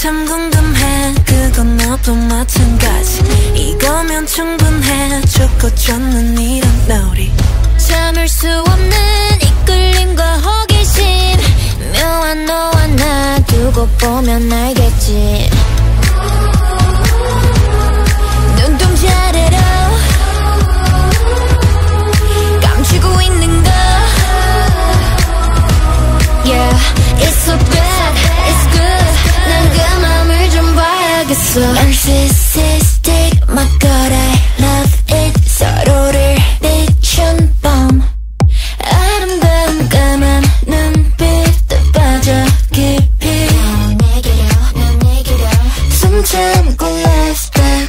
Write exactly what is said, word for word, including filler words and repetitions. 참 궁금해. 그건 너도 마찬가지. 이거면 충분해. 죽고 쫓는 이런 놀이. 참을 수 없는 이끌림과 호기심. 묘한 너와 나 두고 보면 알겠지. 눈동자 아래로 감추고 있는 거. Yeah, it's so bad, it's good. 난 그 맘을 좀 봐야겠어. Narcissistic 막걸리 love it. 서로를 비춘 밤 아름다운 까만 눈빛도 빠져 깊이. 난 내게로, 난 내게로 숨 참고 lifestyle.